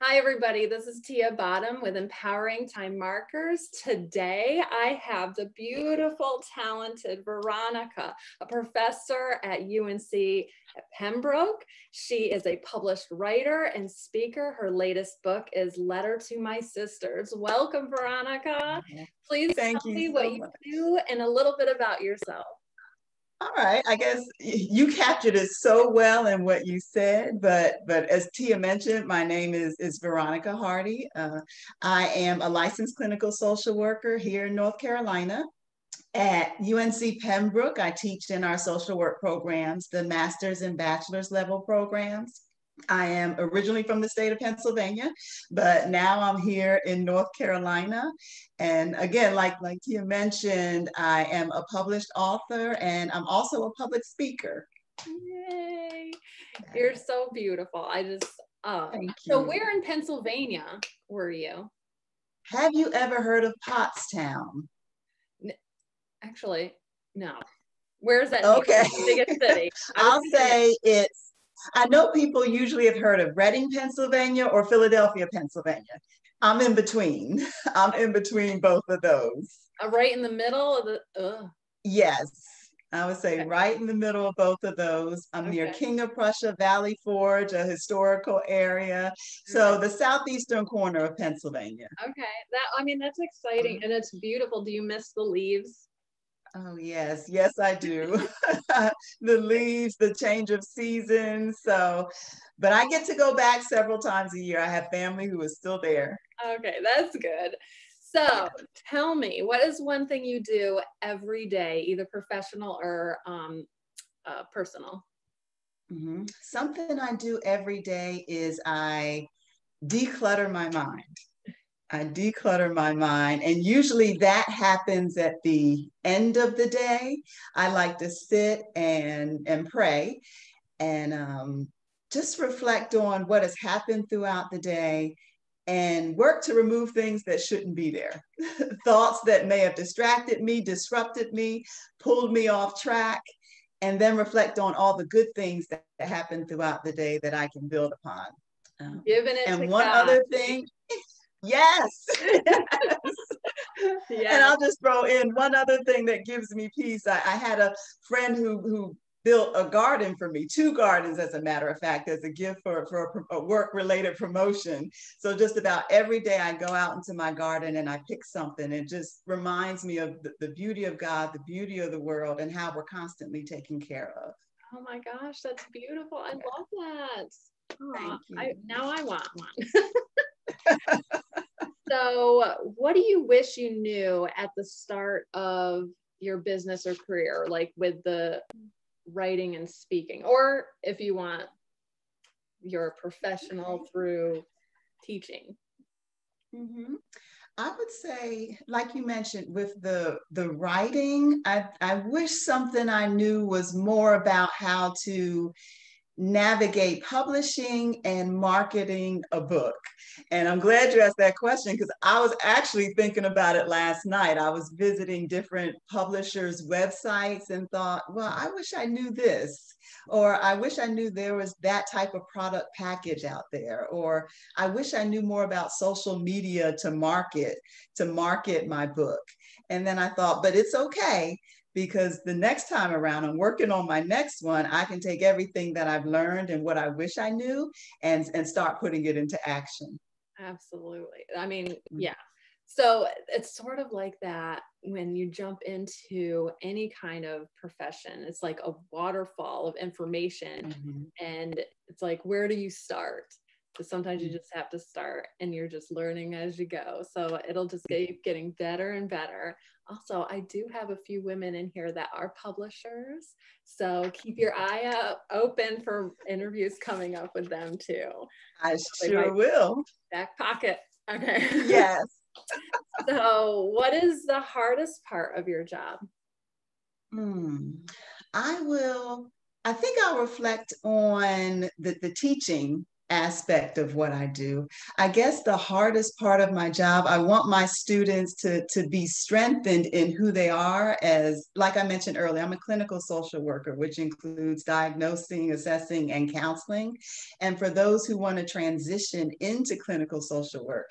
Hi, everybody. This is Tia Bottum with Empowering Time Markers. Today, I have the beautiful, talented Veronica, a professor at UNC at Pembroke. She is a published writer and speaker. Her latest book is Letter to My Sisters. Welcome, Veronica. Please tell me what you do and a little bit about yourself. All right, I guess you captured it so well in what you said, but as Tia mentioned, my name is Veronica Hardy. I am a licensed clinical social worker here in North Carolina. At UNC Pembroke, I teach in our social work programs, the master's and bachelor's level programs. I am originally from the state of Pennsylvania, but now I'm here in North Carolina. And again, like Tia mentioned, I am a published author and I'm also a public speaker. Yay. You're so beautiful. I just, thank you. So where in Pennsylvania were you? Have you ever heard of Pottstown? Actually, no. Where is that? Okay. Biggest city? I'll say it's, I know people usually have heard of Reading, Pennsylvania or Philadelphia, Pennsylvania. I'm in between. I'm in between both of those. Right in the middle of the... Yes, I would say right in the middle of both of those. I'm near King of Prussia, Valley Forge, a historical area. So the southeastern corner of Pennsylvania. Okay, I mean, that's exciting and it's beautiful. Do you miss the leaves? Oh, yes. Yes, I do. The leaves, the change of seasons. So, but I get to go back several times a year. I have family who is still there. Okay, that's good. So tell me, what is one thing you do every day, either professional or personal? Mm-hmm. Something I do every day is I declutter my mind. I declutter my mind, and usually that happens at the end of the day. I like to sit and pray and just reflect on what has happened throughout the day and work to remove things that shouldn't be there. Thoughts that may have distracted me, disrupted me, pulled me off track, and then reflect on all the good things that happened throughout the day that I can build upon. Giving it and one God. Other thing. Yes. Yes. And I'll just throw in one other thing that gives me peace. I had a friend who built a garden for me, 2 gardens, as a matter of fact, as a gift for a work-related promotion. So just about every day I go out into my garden and I pick something. It just reminds me of the beauty of God, the beauty of the world, and how we're constantly taken care of. Oh my gosh, that's beautiful. I love that. Thank you. Now I want one. So what do you wish you knew at the start of your business or career, like with the writing and speaking, or if you want your professional through teaching? Mm-hmm. I would say, like you mentioned, with the writing, I wish something I knew was more about how to navigate publishing and marketing a book. And I'm glad you asked that question because I was actually thinking about it last night. I was visiting different publishers' websites and thought, well, I wish I knew this, or I wish I knew there was that type of product package out there, or I wish I knew more about social media to market my book. And then I thought, but it's okay, because the next time around, I'm working on my next one, I can take everything that I've learned and what I wish I knew and start putting it into action. Absolutely. I mean, yeah. So it's sort of like that when you jump into any kind of profession, it's like a waterfall of information. Mm-hmm. And it's like, where do you start? So sometimes you just have to start and you're just learning as you go. So it'll just keep getting better and better. Also, I do have a few women in here that are publishers. So keep your eye out open for interviews coming up with them too. I sure will. Back pocket. Okay. Yes. So what is the hardest part of your job? I think I'll reflect on the teaching aspect of what I do. I guess the hardest part of my job, I want my students to be strengthened in who they are as, like I mentioned earlier, I'm a clinical social worker, which includes diagnosing, assessing, and counseling. And for those who want to transition into clinical social work,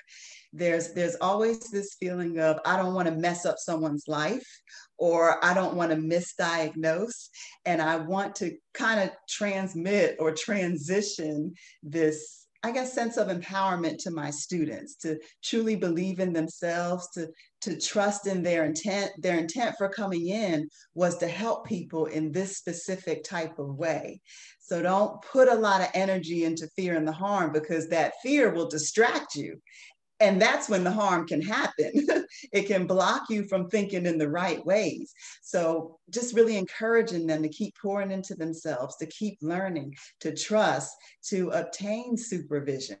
there's always this feeling of, I don't want to mess up someone's life, or I don't want to misdiagnose. And I want to kind of transmit or transition this, I guess, sense of empowerment to my students, to truly believe in themselves, to trust in their intent. Their intent for coming in was to help people in this specific type of way. So don't put a lot of energy into fear and the harm, because that fear will distract you. And that's when the harm can happen. It can block you from thinking in the right ways. So just really encouraging them to keep pouring into themselves, to keep learning, to trust, to obtain supervision.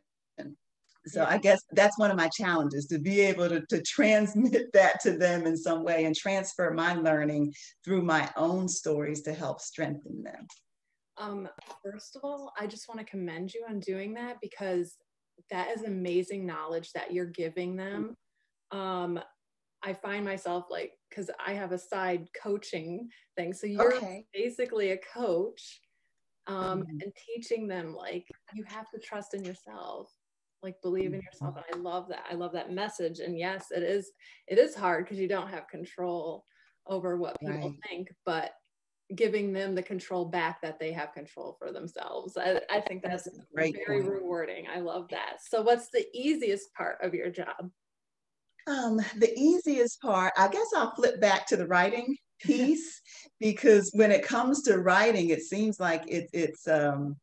So I guess that's one of my challenges, to be able to transmit that to them in some way and transfer my learning through my own stories to help strengthen them. First of all, I just want to commend you on doing that, because that is amazing knowledge that you're giving them. I find myself, like, because I have a side coaching thing. So you're basically a coach and teaching them, like, you have to trust in yourself, like believe in yourself. And I love that. I love that message. And yes, it is hard, because you don't have control over what people think, but giving them the control back that they have control for themselves. I think that's very rewarding. I love that. So what's the easiest part of your job? The easiest part, I guess I'll flip back to the writing piece, because when it comes to writing, it seems like it's an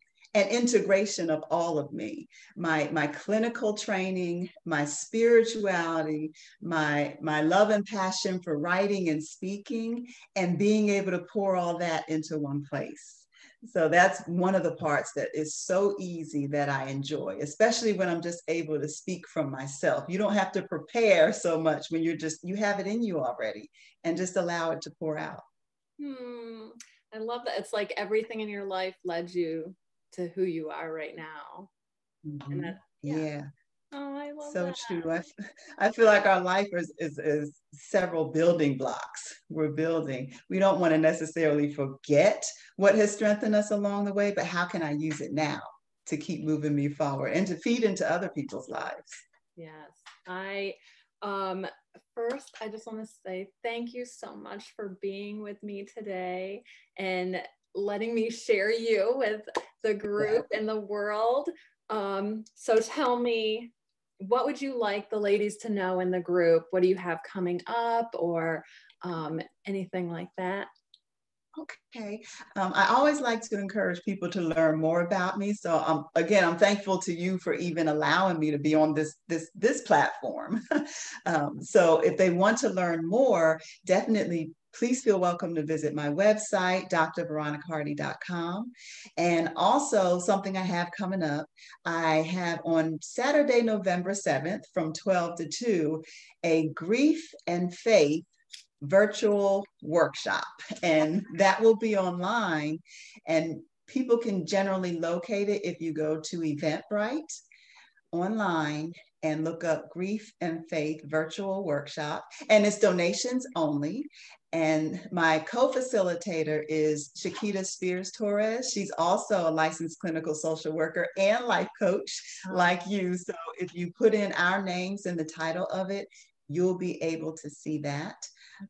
integration of all of me, my clinical training, my spirituality, my love and passion for writing and speaking, and being able to pour all that into one place. So that's one of the parts that is so easy that I enjoy, especially when I'm just able to speak from myself. You don't have to prepare so much when you have it in you already, and just allow it to pour out. I love that. It's like everything in your life led you to who you are right now. And that, yeah. Oh, I love that. So true. I feel like our life is several building blocks we're building. We don't want to necessarily forget what has strengthened us along the way, but how can I use it now to keep moving me forward and to feed into other people's lives? Yes. First, I just want to say thank you so much for being with me today and letting me share you with the group and the world. So tell me, what would you like the ladies to know in the group? What do you have coming up, or anything like that? Okay. I always like to encourage people to learn more about me. So again, I'm thankful to you for even allowing me to be on this platform. So if they want to learn more, definitely please feel welcome to visit my website, drveronicahardy.com. And also something I have coming up, I have on Saturday, November 7th from 12 to 2, a Grief and Faith Virtual Workshop. And that will be online, and people can generally locate it if you go to Eventbrite online and look up Grief and Faith Virtual Workshop, and it's donations only. And my co-facilitator is Shaquita Spears-Torres. She's also a licensed clinical social worker and life coach like you. So if you put in our names in the title of it, you'll be able to see that.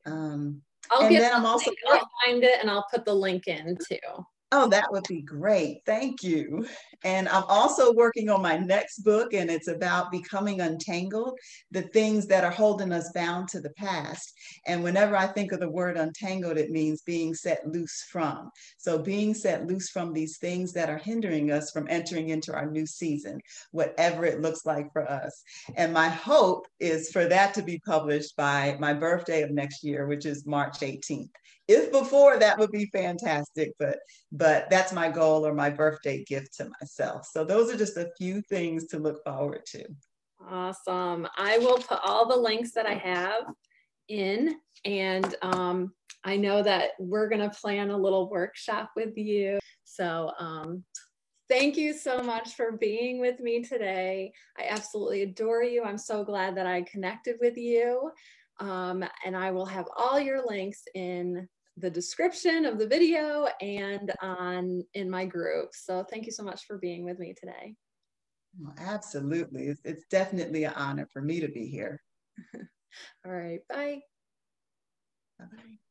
I'll find it, and I'll put the link in too. Oh, that would be great. Thank you. And I'm also working on my next book, and it's about becoming untangled, the things that are holding us bound to the past. And whenever I think of the word untangled, it means being set loose from. So being set loose from these things that are hindering us from entering into our new season, whatever it looks like for us. And my hope is for that to be published by my birthday of next year, which is March 18th. If before, that would be fantastic, but that's my goal, or my birthday gift to myself. So those are just a few things to look forward to. Awesome. I will put all the links that I have in, and I know that we're going to plan a little workshop with you. So Thank you so much for being with me today. I absolutely adore you. I'm so glad that I connected with you. And I will have all your links in the description of the video and in my group. So thank you so much for being with me today. Well, absolutely. It's definitely an honor for me to be here. All right. Bye. Bye-bye.